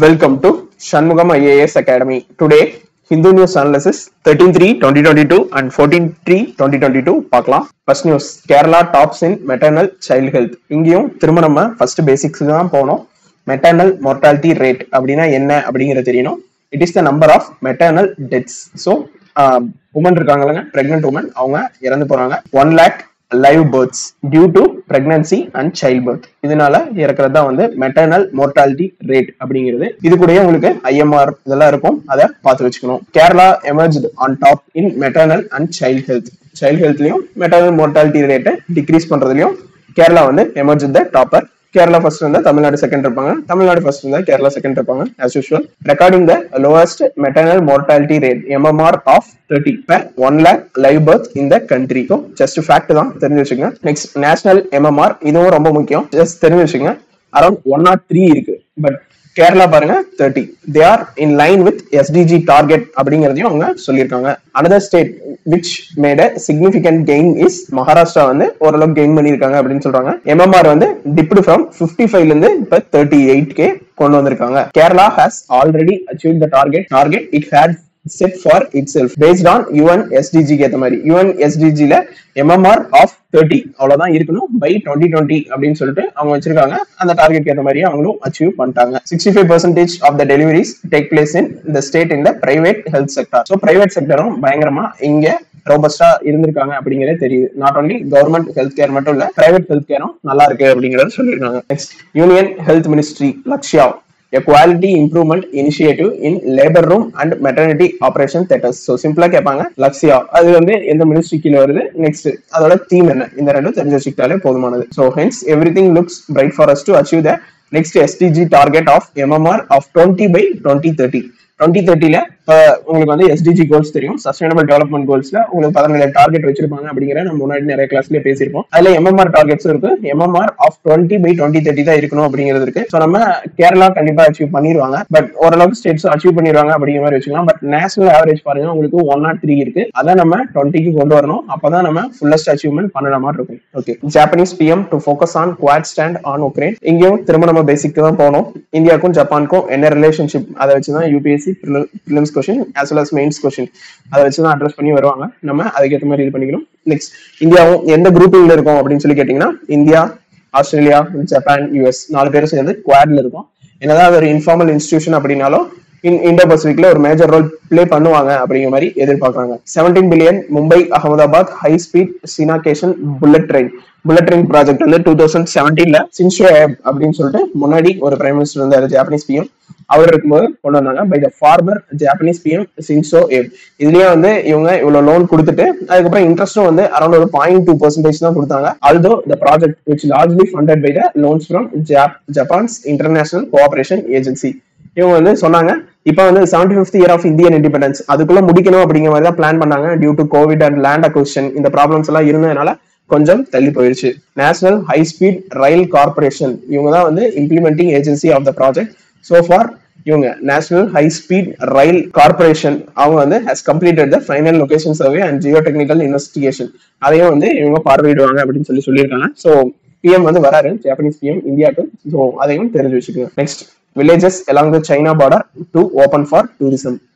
Welcome to Shanmugam IAS Academy. Today, Hindu News Analysis 13/3/2022 and 14/3/2022 Pakla. First news, Kerala tops in maternal child health. Ingiyum, Thirumanamma, first basics dhaan povano. Maternal mortality rate, abdina enna abdingira theriyano. It is the number of maternal deaths. So, women irukanga, pregnant women, avanga irandu poranga. 1 lakh live births due to pregnancy and childbirth. Idanala irakradha on the maternal mortality rate abdingirathu. Idu kudiya ungalku IMR idella irukum adha paathu vechukono. Kerala emerged on top in maternal and child health. Child health liyum maternal mortality rate decrease pandradhiliyum Kerala on emerged the topper. Kerala first in the Tamil Nadu second irupanga, Tamil Nadu first in the Kerala second irupanga as usual, recording the lowest maternal mortality rate MMR of 30 per 1 lakh live birth in the country. So just a fact தான் தெரிஞ்சு வச்சுக்கங்க. Next, national MMR இதுவும் ரொம்ப முக்கியம், just தெரிஞ்சு வச்சுக்கங்க. Around 103 இருக்கு, but Kerala பாருங்க 30. They are in line with SDG target அப்படிங்கறதையும் அவங்க சொல்லிருக்காங்க. Another state which made a significant gain is Maharashtra வந்து ஓரளவுக்கு gain பண்ணிருக்காங்க அப்படினு சொல்றாங்க. MMR வந்து dipped from 55 ல இருந்து இப்ப 38k கொண்டு வந்திருக்காங்க. Kerala has already achieved the target it had set for itself based on UN SDG கேத்த மாதிரி. UN SDG ல MMR of 30 அவ்வளவுதான் இருக்கணும் by 2020 அப்படினு சொல்லிட்டு அவங்க வச்சிருக்காங்க. அந்த டார்கெட் கேட்ட மாதிரி அவங்களும் அச்சீவ் பண்ணிட்டாங்க. 65% of the deliveries take place in the state in the private health sector. So private sectorம் பயங்கரமா இங்க ரோபஸ்டா இருந்திருக்காங்க அப்படிங்கறதே தெரியுது. Not only government health care மட்டும் இல்ல, private health careம் நல்லா இருக்கு அப்படிங்கறத சொல்லிருக்காங்க. Next, Union Health Ministry Lakshya a quality improvement initiative in labor room and maternity operation theaters. So simply கேட்பாங்க லக்ஷ்யா அது வந்து எந்த மினிஸ்ட்ரி கீழ வருது, நெக்ஸ்ட் அதோட தீம் என்ன, இந்த ரெண்டும் தெரிஞ்சு வச்சுக்கிட்டாலே போதுமானது. So hence everything looks bright for us to achieve the next SDG target of MMR of 20 by 2030. 2030ல உங்களுக்கு வந்து SDG goals தெரியும், sustainable development goalsல உங்களுக்கு 17 டார்கெட் வச்சிருப்பாங்க அப்படிங்கற நம்ம முன்னாடி நிறைய கிளாஸ்லயே பேசியிருப்போம். அதுல MMR டார்கெட்ஸ் இருக்கு, MMR of 20 by 2030 தான் இருக்கணும் அப்படிங்கிறது இருக்கு. சோ நம்ம கேரளா கண்டிப்பா அச்சீவ் பண்ணிடுவாங்க, பட் ஓரளவுக்கு ஸ்டேட்ஸ் அச்சீவ் பண்ணிடுவாங்க அப்படிங்கிற மாதிரி வச்சுக்கலாம். பட் நேஷனல் ஆவரேஜ் பாருங்க உங்களுக்கு 103 இருக்கு, அத நம்ம 20க்கு கொண்டு வரணும், அப்பதான் நம்ம ஃபுல்லஸ்ட் அச்சீவ்மென்ட் பண்ணற மாதிரி இருக்கும். Okay, Japanese PM to focus on quad stand on Ukraine. இங்கேயும் திரும்ப நம்ம பேசிக்கா தான் போறோம். இந்தியாக்கும் ஜப்பானுக்கும் என்ன ரிலேஷன்ஷிப் அத வச்சு தான் UPSC prelims question as well as mains question அத வச்சு தான் அட்ரஸ் பண்ணி வருவாங்க. நம்ம அதுக்கு ஏத்த மாதிரி இது பண்ணிக்கணும். நெக்ஸ்ட், இந்தியாவும் எந்த குரூப்பிங்ல இருக்கும் அப்படினு சொல்லி கேட்டிங்கனா இந்தியா, ஆஸ்திரேலியா, ஜப்பான், US நாலு பேரும் சேர்ந்து குவாட்ல இருக்கும். என்னதான் ஒரு இன்ஃபார்மல் இன்ஸ்டிடியூஷன் அப்படினாலும் இண்டோ பசிபிக்ல ஒரு மேஜர் ரோல் பிளே பண்ணுவாங்க அப்படிங்கிற மாதிரி எதிர்பார்க்கறாங்க. 17 billion Mumbai Ahmedabad high speed சினாகேஷன் புல்லட் ட்ரெயின் ப்ராஜெக்ட் வந்து 2017ல ஷின்சோ ஏபே அப்படின்னு சொல்லிட்டு முன்னாடி ஒரு பிரைம் மினிஸ்டர் இருந்தாரு, ஜப்பானீஸ் PM. அவர் இருக்கும்போது கொண்டு வந்தாங்க by the former Japanese PM Shinzo Abe. இதுலயே வந்து இவங்க இவ்வளவு லோன் கொடுத்துட்டு அதுக்கப்புறம் இன்ட்ரெஸ்டும் வந்து அரௌண்ட் ஒரு 0.2% தான் கொடுத்தாங்க. Although the project which largely funded by the loans from Japan's international cooperation agency. இவங்க வந்து சொன்னாங்க இப்ப வந்து 75th year of Indian independence அதுக்குள்ள முடிக்கணும் அப்படிங்கிற மாதிரி தான் பிளான் பண்ணாங்க. Due to COVID and land acquisition இந்த ப்ராப்ளம்ஸ் எல்லாம் இருந்ததுனால கொஞ்சம் தள்ளி போயிருச்சு. நேஷனல் ஹைஸ்பீட் ரயில் கார்பரேஷன் இவங்க தான் வந்து implementing agency of the project. So far இவங்க நேஷனல் ஹைஸ்பீட் ரயில் கார்பரேஷன் அவங்க வந்து has completed the final location survey and geo technical investigation அதையும் வந்து இவங்க பார்வையிடுவாங்க அப்படின்னு சொல்லியிருக்காங்க. சோ PM வந்து வராரு, ஜப்பானீஸ் PM இந்தியாவுக்கு. சோ அதையும் தெரிஞ்சு வச்சுக்கோங்க. Next, villages along the China border to open for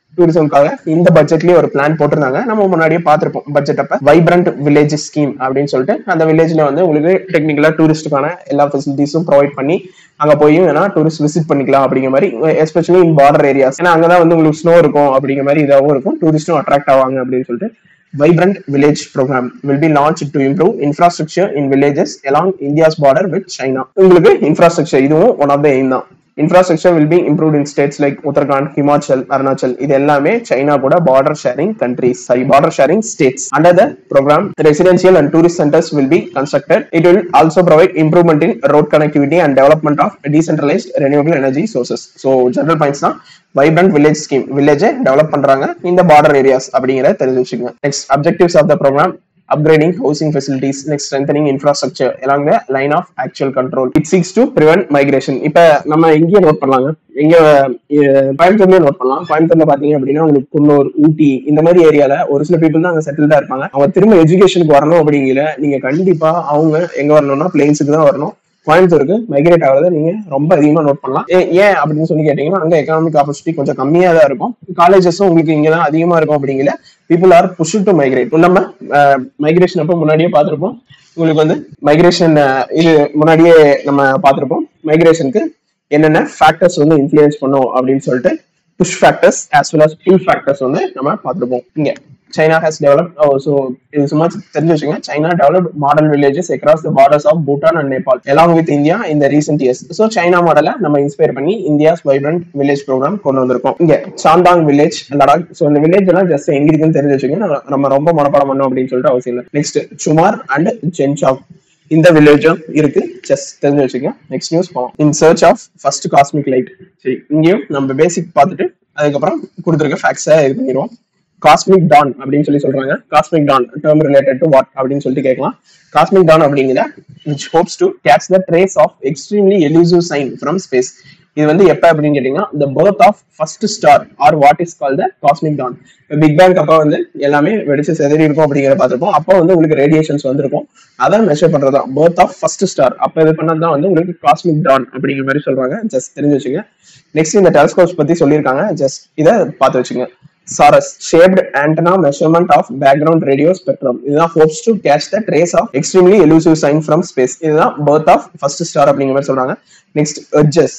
tourismக்காக இந்த பட்ஜெட்லயே ஒரு பிளான் போட்டுருந்தாங்க. நம்ம முன்னாடியே பாத்திருப்போம் பட்ஜெட் அப்ப வைப்ரண்ட் வில்லேஜஸ் ஸ்கீம் அப்படின்னு சொல்லிட்டு அந்த வில்லேஜ்ல வந்து உங்களுக்கு டெக்னிக்கலா டூரிஸ்டுக்கான எல்லா ஃபெசிலிட்டிஸும் ப்ரொவைட் பண்ணி அங்க போய் வேணா டூரிஸ்ட் விசிட் பண்ணிக்கலாம் அப்படிங்கிற மாதிரி, எஸ்பெஷலி இன் பார்டர் ஏரியாஸ் ஏன்னா அங்கதான் வந்து உங்களுக்கு ஸ்னோ இருக்கும் அப்படிங்கிற மாதிரி இதாகவும் இருக்கும், டூரிஸ்டும் அட்ராக்ட் ஆவாங்க அப்படின்னு சொல்லிட்டு Vibrant Village program will be launched to improve infrastructure in villages along India's border with China. உங்களுக்கு infrastructure இதுவும் one of the aim தான். Infrastructure will be improved in states like Uttarakhand, Himachal, Arunachal. இது எல்லாமே China கூட border sharing countries, border sharing states. Under the program, residential and tourist centers will be constructed. It will also provide improvement in road connectivity and development of decentralized renewable energy sources. So general points தான் vibrant village scheme village develop பண்றாங்க இந்த border areas அப்படிங்கறத தெரிஞ்சு வச்சுக்கோங்க. Next, objectives of the programme upgrading housing facilities, next strengthening infrastructure along the line of actual control. It seeks to prevent migration. இப்ப நம்ம எங்க note பண்ணலாம், எங்க கோயம்புத்தூர்ல நோட் பண்ணலாம். கோயம்புத்தூர்ல பாத்தீங்க அப்படின்னா உங்களுக்கு குன்னூர், ஊட்டி இந்த மாதிரி ஏரியால ஒரு சில பீப்புள் தான் அங்க செட்டில்டா இருப்பாங்க. அவங்க திரும்ப எஜுகேஷனுக்கு வரணும் அப்படிங்கிற நீங்க கண்டிப்பா அவங்க எங்க வரணும்னா பிளேன்ஸுக்கு தான் வரணும். கோயம்புத்தூருக்கு மைக்ரேட் ஆகிறத நீங்க ரொம்ப அதிகமா நோட் பண்ணலாம். ஏன் அப்படின்னு சொல்லி கேட்டீங்கன்னா அங்க எக்கானமிக் ஆப்பர்ச்சுனிட்டி கொஞ்சம் கம்மியா தான் இருக்கும், காலேஜஸும் உங்களுக்கு இங்க தான் அதிகமா இருக்கும். அப்படிங்கிற people are push to migrate. நம்ம மைக்ரேஷன் அப்போ முன்னாடியே பார்த்துருப்போம், உங்களுக்கு வந்து மைக்ரேஷன் இது முன்னாடியே நம்ம பார்த்துருப்போம் மைக்ரேஷனுக்கு என்னென்ன ஃபேக்டர்ஸ் வந்து இன்ஃப்ளூயன்ஸ் பண்ணும் அப்படின்னு சொல்லிட்டு push factors as well as pull factors வந்து நம்ம பார்த்துருப்போம். இங்கே China has developed, so in so much China developed model villages across the borders of Bhutan and Nepal along with India in the recent years. So China model நம்ம inspire பண்ணி India's Vibrant Village program கொண்டு வந்திருக்கோம். இங்க சாந்தாங் village Ladakh, so இந்த village எல்லாம் just எங்க இருக்குன்னு தெரிஞ்சு வச்சுக்கோங்க, நம்ம ரொம்ப மனப்பாடம் பண்ணோம் அப்படின்னு சொல்லிட்டு அவசியம் இல்லை. நெக்ஸ்ட் சுமார் அண்ட் ஜென்சாக் இந்த வில்லேஜும் இருக்கு, ஜஸ்ட் தெரிஞ்சு வச்சுக்கோங்க. நெக்ஸ்ட் நியூஸ் போவோம். In search of first cosmic light. சரி, இங்கேயும் நம்ம பேசிக் பார்த்துட்டு அதுக்கப்புறம் கொடுத்துருக்க ஃபேக்ட்ஸை இது பண்ணிடுவோம். காஸ்மிக் டான் அப்படின்னு சொல்லி சொல்றாங்க. Cosmic dawn term related to what அப்படின்னு சொல்லிட்டு கேட்கலாம். காஸ்மிக் டான் அப்படிங்கிற which hopes to catch the trace of extremely elusive sign from space. இது வந்து எப்ப அப்படின்னு கேட்டீங்கன்னா the birth of first star or what is call the cosmic dawn. Big bang அப்போ வந்து எல்லாமே வெடிச்சு செதறி இருக்கும் அப்படிங்கிறத பார்த்துருப்போம். அப்போ வந்து உங்களுக்கு ரேடியேஷன்ஸ் வந்துருக்கும், அதான் மெஷர் பண்றதா பர்த் ஆஃப் ஃபர்ஸ்ட் ஸ்டார். அப்போ இது பண்ணதான் வந்து உங்களுக்கு காஸ்மிக் டான் அப்படிங்கிற மாதிரி சொல்றாங்க, ஜஸ்ட் தெரிஞ்சு வச்சுங்க. நெக்ஸ்ட் இந்த டெலஸ்கோப்ஸ் பத்தி சொல்லியிருக்காங்க, ஜஸ்ட் இதை பார்த்து வச்சுங்க. SARS shaped antenna measurement of background radio spectrum. It is hopes to catch the trace of extremely elusive sign from space. It is the birth of first star அப்படிங்க மாதிரி சொல்றாங்க. Next, urges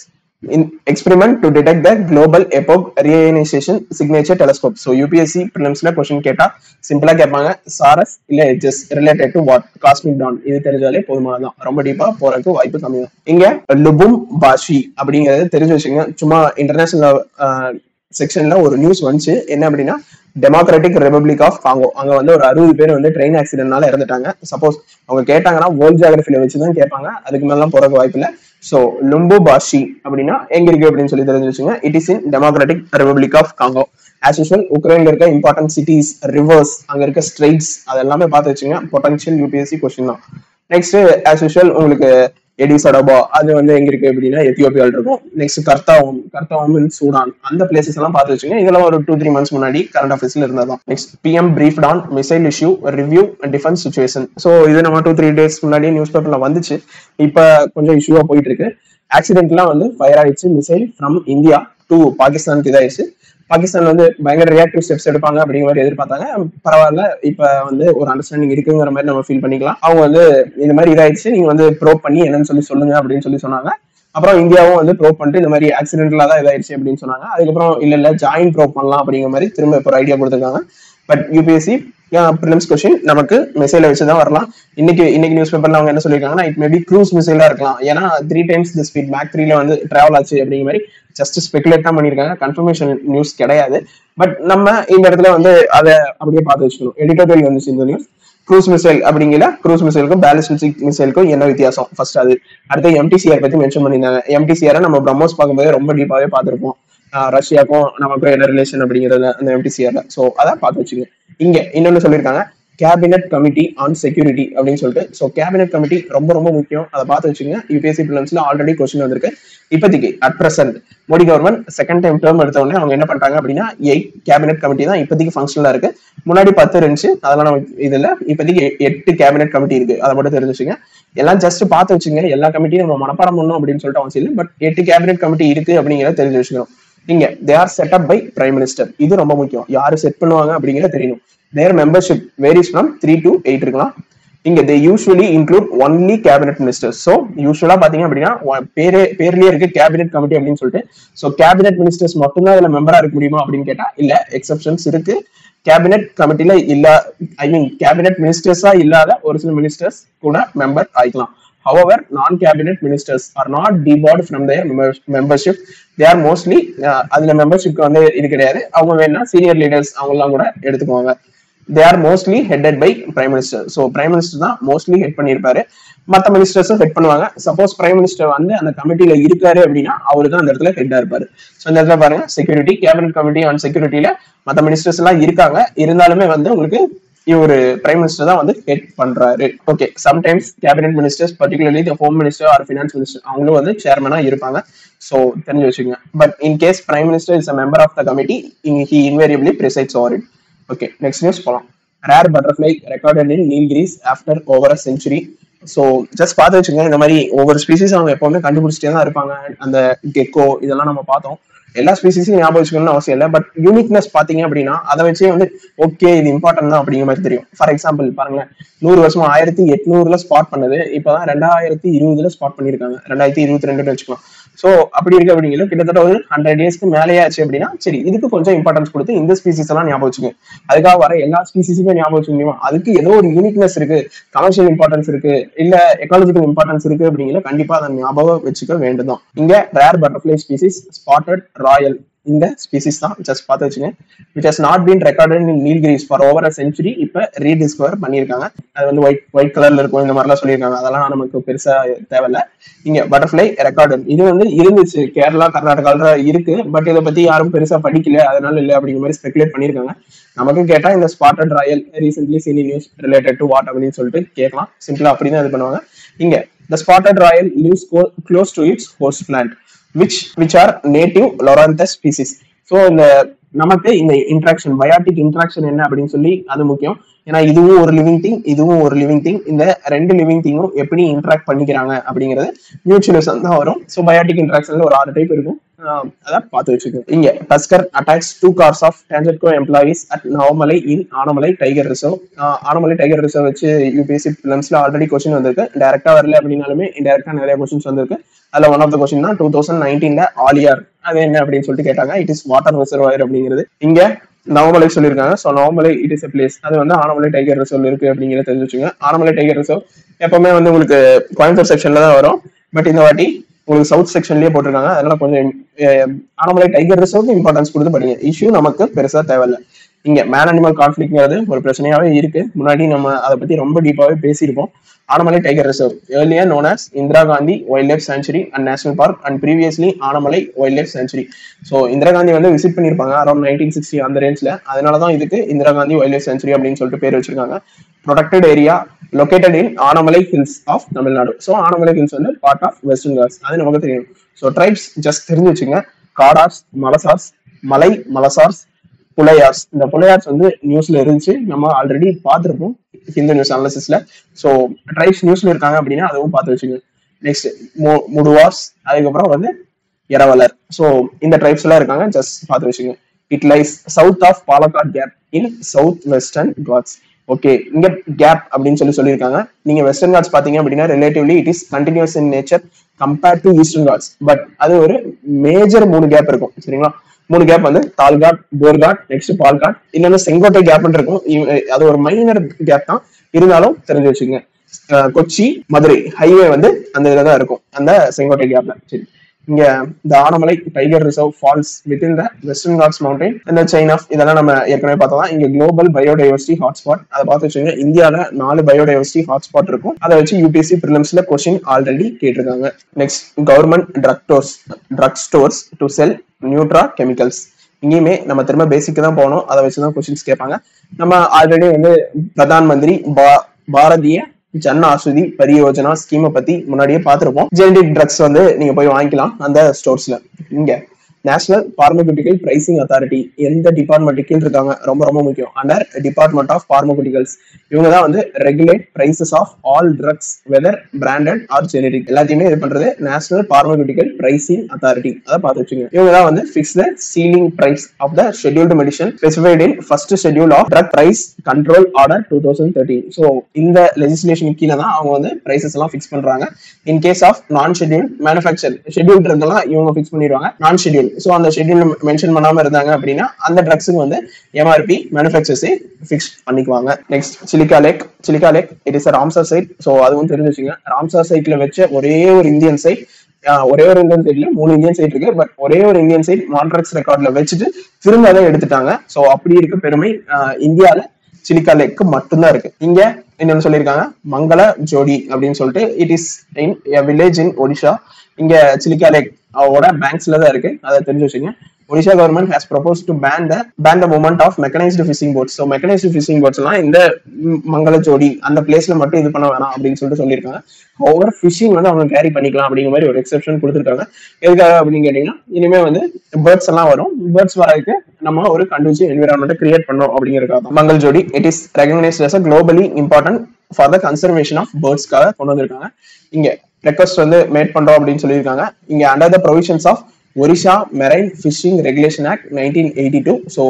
in experiment to detect the global epoch reionization signature telescope. So UPSC prelims-ல question கேட்டா சிம்பிளா கேட்பாங்க, SARS இல்ல urges related to what? Cosmic dawn. இது தெரிஞ்சாலே போதுமானதான், ரொம்ப டீப்பா போறதுக்கு வாய்ப்பு கம்மி தான். இங்க லுபும்பாஷி அப்படிங்கறது தெரிஞ்சு வச்சுங்க. சும்மா இன்டர்நேஷனல் செக்ஷன்ல ஒரு நியூஸ் வந்துச்சு, என்ன அப்படின்னா டெமோக்ராட்டிக் ரிபப்ளிக் ஆஃப் காங்கோ அங்க வந்து ஒரு 60 பேர் வந்து ட்ரெயின் ஆக்சிடென்ட்னால இறந்துட்டாங்க. சப்போஸ் அவங்க கேட்டாங்கன்னா வேர்ல்ட் ஜியோகிராஃபில வச்சுதான் கேட்பாங்க, அதுக்கு மேலாம் போறதுக்கு வாய்ப்பு இல்லை. ஸோ லும்பும்பாஷி அப்படின்னா எங்க இருக்கு அப்படின்னு சொல்லி தெரிஞ்சு வச்சுங்க. It is in Democratic Republic of Congo. As usual உக்ரைன்ல இருக்க இம்பார்ட்டன்ட் சிட்டிஸ், ரிவர்ஸ், அங்க இருக்க ஸ்ட்ரெய்ட்ஸ், அதெல்லாமே பார்த்து வச்சுங்க, பொட்டன்ஷியல் யூபிஎஸ்சி கொஸ்டின் தான். நெக்ஸ்ட் ஆஸ் யூஸ்வல் உங்களுக்கு எடிசடபா அது வந்து எங்க இருக்கு அப்படின்னா எத்தியோப்பியாவில் இருக்கும். நெக்ஸ்ட் கர்த்தாவும், கர்த்தாவும் இன் சூடான், அந்த பிளேசஸ் எல்லாம் பார்த்து வச்சுங்க. இதெல்லாம் ஒரு 2-3 months முன்னாடி கரண்ட் அஃபேர்ஸ்ல இருந்ததான். Next PM briefed on missile issue review defence situation. So இது நம்ம 2-3 days முன்னாடி நியூஸ் பேப்பர்ல வந்துச்சு, இப்ப கொஞ்சம் இஷ்யூவா போயிட்டு இருக்கு. ஆக்சிடென்ட் எல்லாம் வந்து ஃபயர் ஆயிடுச்சு, மிசைல் ஃப்ரம் இந்தியா டு பாகிஸ்தானுக்கு இதாயிடுச்சு. பாகிஸ்தான் வந்து பயங்கர ரியாக்டிவ் ஸ்டெப்ஸ் எடுப்பாங்க அப்படிங்கிற மாதிரி எதிர்பார்த்தாங்க, பரவாயில்ல இப்ப வந்து ஒரு அண்டர்ஸ்டாண்டிங் இருக்குங்கிற மாதிரி நம்ம ஃபீல் பண்ணிக்கலாம். அவங்க வந்து இந்த மாதிரி இதாயிடுச்சு, நீங்க வந்து ப்ரோப் பண்ணி என்னன்னு சொல்லி சொல்லுங்க அப்படின்னு சொல்லி சொன்னாங்க. அப்புறம் இந்தியாவும் வந்து ப்ரோப் பண்ணிட்டு இந்த மாதிரி ஆக்சிடென்டலா தான் இதாயிடுச்சு அப்படின்னு சொன்னாங்க. அதுக்கப்புறம் இல்ல ஜாயின் ப்ரோப் பண்ணலாம் அப்படிங்கிற மாதிரி திரும்ப இப்போ ஒரு ஐடியா கொடுத்துருக்காங்க. பட் UPSC ப்ரிலிம்ஸ் கொஸ்டின் நமக்கு மிசைல வச்சுதான் வரலாம். இன்னைக்கு நியூஸ் பேப்பர்ல அவங்க என்ன சொல்லியிருக்காங்கன்னா இட் மேபி க்ரூஸ் மிசைலா இருக்கலாம், ஏன்னா 3 times தி ஸ்பீட் மேக் 3ல வந்து டிராவல் ஆச்சு அப்படிங்கிற மாதிரி ஜஸ்ட் ஸ்பெகுலேட் தான் பண்ணிருக்காங்க. கன்ஃபர்மேஷன் நியூஸ் கிடையாது, பட் நம்ம இந்த இடத்துல வந்து அதை அப்படியே பார்த்து வச்சுக்கணும். எடிட்டோரியல் வந்துச்சு இந்த நியூஸ். க்ரூஸ் மிசைல் அப்படிங்கிற க்ரூஸ் மிசைலுக்கும் பேலிஸ்டிக் மிசைலுக்கும் என்ன வித்தியாசம் ஃபர்ஸ்ட், அது அடுத்து MTCR பத்தி மென்ஷன் பண்ணியிருந்தாங்க. MTCR நம்ம பிரம்மோஸ் பார்க்கும்போது ரொம்ப டீப்பாவே பார்த்துருப்போம், ரஷ்யாக்கும் நமக்கும் என்ன ரிலேஷன் அப்படிங்கிறத அந்த MTCR. ஸோ அதை பார்த்து வச்சுக்கோங்க. இங்க இன்னொன்னு சொல்லியிருக்காங்க கேபினட் கமிட்டி ஆன் செக்யூரிட்டி அப்படின்னு சொல்லிட்டு. ஸோ கேபினட் கமிட்டி ரொம்ப ரொம்ப முக்கியம், அதை பார்த்து வச்சுக்கோங்க. UPSC பிலிம்ஸ்ல ஆல்ரெடி கொஸ்டின் வந்திருக்கு. இப்போதைக்கு at present Modi government second term எடுத்த உடனே அவங்க என்ன பண்றாங்க அப்படின்னா 8 கேபினட் கமிட்டி தான் இப்போதைக்கு ஃபங்க்ஷனலா இருக்கு. முன்னாடி 10 இருந்துச்சு, அதெல்லாம் நம்ம இதுல இப்போதைக்கு 8 கேபினட் கமிட்டி இருக்கு, அதை மட்டும் தெரிஞ்சு வச்சுங்க. எல்லாம் ஜஸ்ட் பார்த்து வச்சுங்க, எல்லா கமிட்டியும் நம்ம மனப்பாடம் பண்ணணும் அப்படின்னு சொல்லிட்டு அவசியம் இல்லை, பட் 8 கேபினட் கமிட்டி இருக்கு அப்படிங்கிறத தெரிஞ்சு வச்சுக்கணும். இங்க they are set up by prime minister, இது ரொம்ப முக்கியம், யாரு செட் பண்ணுவாங்க அப்படிங்கிறத தெரியணும். Their membership varies from 3 to 8 இருக்கலாம். இங்க they usually include only cabinet ministers. So usually பாத்தீங்க அப்படின்னா பேர்லயே இருக்கு கேபினட் கமிட்டி அப்படின்னு சொல்லிட்டு. ஸோ கேபினட் மினிஸ்டர்ஸ் மட்டும்தான் இதுல மெம்பரா இருக்க முடியுமா அப்படின்னு கேட்டா இல்ல, எக்ஸப்ஷன்ஸ் இருக்கு. கேபினட் கமிட்டில இல்ல, ஐ மீன் கேபினட் மினிஸ்டர்ஸா இல்லாத ஒரு சில மினிஸ்டர்ஸ் கூட மெம்பர் ஆயிக்கலாம். However, non-cabinet ministers are not debarred from their membership. They are mostly அதுல மெம்பர்ஷிப்க்கு வந்து இது கிடையாது, அவங்க வேணா சீனியர் லீடர்ஸ் அவங்கெல்லாம் கூட எடுத்துக்குவாங்க. They are mostly headed by prime minister. So prime minister தான் mostly ஹெட் பண்ணியிருப்பாரு, மற்ற மினிஸ்டர்ஸும் ஹெட் பண்ணுவாங்க. சப்போஸ் பிரைம் மினிஸ்டர் வந்து அந்த கமிட்டியில இருக்காரு அப்படின்னா அவரு தான் அந்த இடத்துல ஹெட்டா இருப்பாரு. ஸோ அந்த இடத்துல பாருங்க, செக்யூரிட்டி கேபினட் கமிட்டி ஆன் செக்யூரிட்டியில மற்ற மினிஸ்டர்ஸ் எல்லாம் இருக்காங்க, இருந்தாலுமே வந்து உங்களுக்கு இவரு பிரைம் மினிஸ்டர் தான் வந்து ஹெட் பண்றாரு. Okay, sometimes cabinet ministers particularly the home minister or finance minister அவங்களும் வந்து சேர்மனா இருப்பாங்க. ஸோ தெரிஞ்சு வச்சுக்கோங்க. But in case prime minister is a member of the committee, he invariably presides over it. Okay, next news போலாம். Rare butterfly recorded in Nilgiris after over a century. So just father chingana indha mari over species avanga epovume kandupidchitey dhaan irupanga and the gecko idella nama paathom ella species niyabam vechikona avasiyam illa but uniqueness pathinga appadina adha vechi vandu okay idu important dhaan appadinga mari theriyum for example paranga 100 varshama 1800 la spot pannadhu ipo dhaan 2020 la spot pannirukanga 2022 la vechikona so appadi irukku appadingala kidathata oru 100 days ku mele aachu appadina seri idukku konjam importance koduthu indha species la niyabam vechunga adukku vara ella species ku niyabam vechunga adukku edho oru uniqueness irukku commercial importance irukku illa ecological importance irukku appadingala kandipa adha niyabam vechikka vendum inga rare butterfly species spotted royal in the species தான் just பார்த்து வச்சுங்க which has not been recorded in Nilgiris for over a century இப்போ rediscover பண்ணியிருக்காங்க அது வந்து white கலர்ல இருக்கும் இந்த மாதிரிலாம் சொல்லியிருக்காங்க அதெல்லாம் நமக்கு பெருசா தேவையில்ல இங்க பட்டர்ஃப்ளை ரெக்கார்டு இது வந்து இருந்துச்சு கேரளா கர்நாடகால இருக்கு பட் இதை பத்தி யாரும் பெருசா படிக்கல அதனால இல்லை அப்படிங்கிற மாதிரி ஸ்பெகுலேட் பண்ணியிருக்காங்க நமக்கு கேட்டா இந்த spotted royal recently seen in news related to what அப்படின்னு சொல்லிட்டு கேட்கலாம் சிம்பிளா அப்படிதான் இது பண்ணுவாங்க இங்க the spotted royal lives close to its host plant which are native Loranthus species so நமக்கு இந்த interaction biotic interaction என்ன அப்படினு சொல்லி அது முக்கியம் ஏனா இதுவும் ஒரு லிவிங் திங் இந்த ரெண்டு லிவிங் திங்கும் எப்படி இன்டராக்ட் பண்ணிக்கறாங்க அப்படிங்கிறது மியூச்சுவலிசம் தான் வரும் சோ பயோடிக் இன்டராக்ஷன்ல ஒரு 6 டைப் இருக்கும் அத பாத்து வச்சுக்கோங்க இங்க tusker attacks two cars of Tangentco employees at Anamalai in Anamalai Tiger Reserve which UPSC prelims-ல ஆல்ரெடி क्वेश्चन வந்திருக்கு டைரக்டா வரல அப்படினாலுமே இன்டைரக்டா நிறைய क्वेश्चंस வந்திருக்கு அதுல one of the question தான் 2019ல ஆலியர் அது என்ன அப்படினு சொல்லிட்டு கேட்டாங்க it is water reservoir அப்படிங்கிறது இங்க Anamalai சொல்லிருக்காங்க so Anamalai it is a place அது வந்து Anamalai Tiger Reserve இருக்கு அப்படிங்கறத தெரிஞ்சுச்சுங்க Anamalai Tiger Reserve எப்பவுமே வந்து உங்களுக்கு கோயம்புத்தூர் செக்ஷன்ல தான் வரும் பட் இந்த வாட்டி உங்களுக்கு சவுத் செக்ஷன்லயே போட்டுருக்காங்க அதனால கொஞ்சம் Anamalai Tiger Reserve இம்பார்ட்டன்ஸ் கொடுத்து படிங்க இஷ்யூ நமக்கு பெருசா தேவையில்லை இங்க மேன் அனிமல் கான்ஃப்ளிக்ட்ங்கிறது ஒரு பிரச்சனையாவே இருக்கு முன்னாடி நம்ம அதை பத்தி ரொம்ப டீப்பாவே பேசியிருப்போம் Anamalai Tiger Reserve earlier known as Indira Gandhi Wildlife Sanctuary and National Park and previously Anamalai Wildlife Sanctuary so Indira Gandhi வந்து விசிட் பண்ணிருப்பாங்க around 1960 அந்த ரேஞ்ச்ல அதனால தான் இதுக்கு Indira Gandhi Wildlife Sanctuary அப்படினு சொல்லிட்டு பேர் வச்சிருக்காங்க protected area located in Anamalai Hills of Tamil Nadu so Anamalai Hills வந்து part of Western Ghats அது நமக்கு தெரியும் so tribes just தெரிஞ்சு வச்சுங்க Kadaras Malasars Pulayas இந்த புலையார்ஸ் வந்து நியூஸ்ல இருந்துச்சு நம்ம ஆல்ரெடி பார்த்திருப்போம் இந்த நியூஸ் அனாலிசிஸ்ல சோ ட்ரைப்ஸ் நியூஸ்ல இருக்காங்க அப்படின்னா அதுவும் பார்த்து வச்சுங்க நெக்ஸ்ட் முடுவாஸ் அதுக்கப்புறம் வந்து இரவலர் சோ இந்த ட்ரைப்ஸ் எல்லாம் இருக்காங்க ஜஸ்ட் பார்த்து வச்சுங்க it lies south of Palakkad Gap in south western Ghats okay இங்க கேப் அப்படின்னு சொல்லியிருக்காங்க நீங்க வெஸ்டர்ன் Ghats பாத்தீங்க அப்படின்னா relatively it is continuous in nature compared to eastern Ghats but அது ஒரு மேஜர் மூணு கேப் இருக்கும் சரிங்களா மூணு கேப் வந்து Talghat Borghat நெக்ஸ்ட் Palakkad இன்னொன்னு செங்கோட்டை கேப்னு இருக்கும் அது ஒரு மைனர் கேப் தான் இருந்தாலும் தெரிஞ்சு வச்சுக்கோங்க கொச்சி மதுரை ஹைவே வந்து அந்த இதுல தான் இருக்கும் அந்த செங்கோட்டை கேப்ல சரி இங்க இந்த Anamalai Tiger Reserve falls within the Western Ghats mountain and the chain of இதெல்லாம் நம்ம ஏற்கனவே பார்த்தோம் இங்க global biodiversity hotspot அத பார்த்து வச்சுங்க இந்தியால 4 biodiversity hotspot இருக்கும் அத வச்சு UPSC prelims-ல question already கேட்டிருக்காங்க next government drug stores to sell nutra chemicals இங்கேயுமே நம்ம திரும்ப பேசிக்கு தான் போகணும் அதை வச்சுதான் கொஸ்டின்ஸ் கேட்பாங்க நம்ம ஆல்ரெடி வந்து பிரதான் மந்திரி பாரதிய ஜன் ஆசுதி பரியோஜனா ஸ்கீமை பத்தி முன்னாடியே பார்த்துருப்போம் ஜெனடிக் ட்ரக்ஸ் வந்து நீங்க போய் வாங்கிக்கலாம் அந்த ஸ்டோர்ஸ்ல இங்க நேஷனல் பார்மகூட்டிகல் பிரைசிங் அத்தாரிட்டி எந்த டிபார்ட்மெண்ட் கீழ் இருக்காங்க ரொம்ப ரொம்ப முக்கியம் அண்டர் டிபார்ட்மெண்ட் ஆஃப் பார்மகூட்டிகல்ஸ் இவங்க தான் வந்து regulate prices of all drugs whether branded or generic எல்லாத்தையுமே இது பண்றது நேஷனல் பார்மகூட்டிகல் பிரைசிங் அத்தாரிட்டி அதை பார்த்து வச்சுங்க இவங்க தான் வந்து fix the ceiling price of the scheduled medicine specified in first schedule of drug price control order 2013 so இந்த லெஜிஸ்லேஷன் கீழே தான் அவங்க வந்து பிரைசஸ் எல்லாம் ஃபிக்ஸ் பண்றாங்க in case of non schedule manufacture schedule ட்ரக்லாம் இவங்க ஃபிக்ஸ் பண்ணிடுவாங்க நான் ஷெட்யூல் சோ அந்த ஷெட்யூல் மென்ஷன் பண்ணாம இருந்தாங்க அப்படினா அந்த ட்ரக்ஸ்க்கு வந்து MRP manufacturers ஃபிக்ஸ் பண்ணிக்குவாங்க next Chilika Lake it is a Ramsar site so அதுவும் தெரிஞ்சுங்க Ramsar siteல வெச்ச ஒரே ஒரு இந்தியன் சைட்ல மூணு இந்தியன் சைட் இருக்கு பட் ஒரே ஒரு இந்தியன் சைட் மான்ட்ரக்ஸ் ரெக்கார்ட்ல வெச்சிட்டு திரும்ப அதை எடுத்துட்டாங்க சோ அப்படி இருக்க பெருமை இந்தியால Chilika Lake மட்டும் தான் இருக்கு இங்க என்ன சொல்லிருக்காங்க Mangalajodi அப்படினு சொல்லிட்டு it is a village in Odisha இங்க Chilika Lake அவரோட பேங்க்ஸ்ல தான் இருக்கு அதை தெரிஞ்சு வச்சுங்க Odisha government has proposed to ban the movement of mechanized fishing boats so mechanized fishing boats எல்லாம் இந்த Mangalajodi அந்த பிளேஸ்ல மட்டும் இது பண்ண வேணாம் அப்படின்னு சொல்லியிருக்காங்க however fishing வந்து அவங்க கேரி பண்ணிக்கலாம் அப்படிங்கிற மாதிரி ஒரு எக்ஸெப்ஷன் கொடுத்திருக்காங்க எதுக்காக அப்படின்னு கேட்டீங்கன்னா இனிமே வந்து பேர்ட்ஸ் எல்லாம் வரும் பேர்ட்ஸ் வரதுக்கு நம்ம ஒரு கண்டிஷன் என்விரான்மென்ட் கிரியேட் பண்ணோம் அப்படிங்கறதுக்காக Mangalajodi it is recognized as a globally important for the conservation of birds காக கொண்டு வந்திருக்காங்க. இங்க request வந்து மேட் பண்றோம் அப்படினு சொல்லிருக்காங்க. இங்க under the provisions of Odisha Marine Fishing Regulation Act 1982. So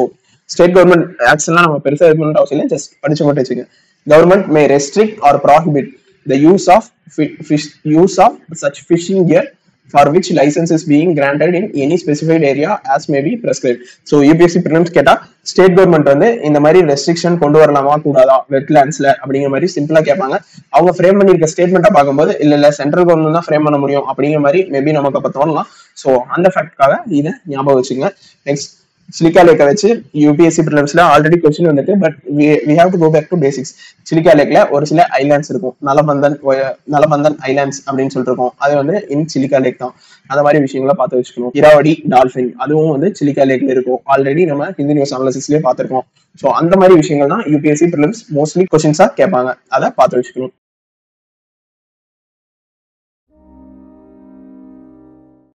state government acts எல்லாம் நம்ம பெருசா எதுவும் பண்ண அவசியம் இல்ல, just படிச்சு மட்டும் வெச்சுங்க. Government may restrict or prohibit the use of such fishing gear for which license is being granted in any specified area as may be prescribed. So UPSC prelims கேட்டா state government வந்து இந்த மாதிரி restriction கொண்டு வரலாமா கூடாதா wetlandsல அப்படிங்கிற மாதிரி சிம்பிளா கேட்பாங்க. அவங்க ஃப்ரேம் பண்ணிருக்க ஸ்டேட்மென்ட்ட பாக்கும்போது இல்ல இல்ல சென்ட்ரல் கவர்மெண்ட் தான் ஃப்ரேம் பண்ண முடியும் அப்படிங்கிற மாதிரி மேபி நமக்கு அப்ப தோணலாம். சோ அந்த ஃபேக்ட்காக இத ஞாபகம் வச்சுங்க. நெக்ஸ்ட் Chilika Lake வச்சு UPSC prelims-ல ஆல்ரெடி क्वेश्चन வந்திருக்கு, but we have to go back to basics. Chilika Lake-ல ஒரு சில ஐலண்ட்ஸ் இருக்கும், நலபந்தன் ஐலண்ட்ஸ் அப்படினு சொல்லிருக்கோம். அது வந்து in Chilika Lake தான். அந்த மாதிரி விஷயங்களை பார்த்து வச்சுக்கணும். இராவடி டால்ஃபின் அதுவும் வந்து Chilika Lake-ல இருக்கும். ஆல்ரெடி நம்ம ஹிந்தி நியூஸ் அனாலிசிஸ்லயே பார்த்திருக்கோம். சோ அந்த மாதிரி விஷயங்கள் தான் UPSC prelims mostly questions-ஆ கேட்பாங்க. அத பார்த்து வச்சுக்கணும்.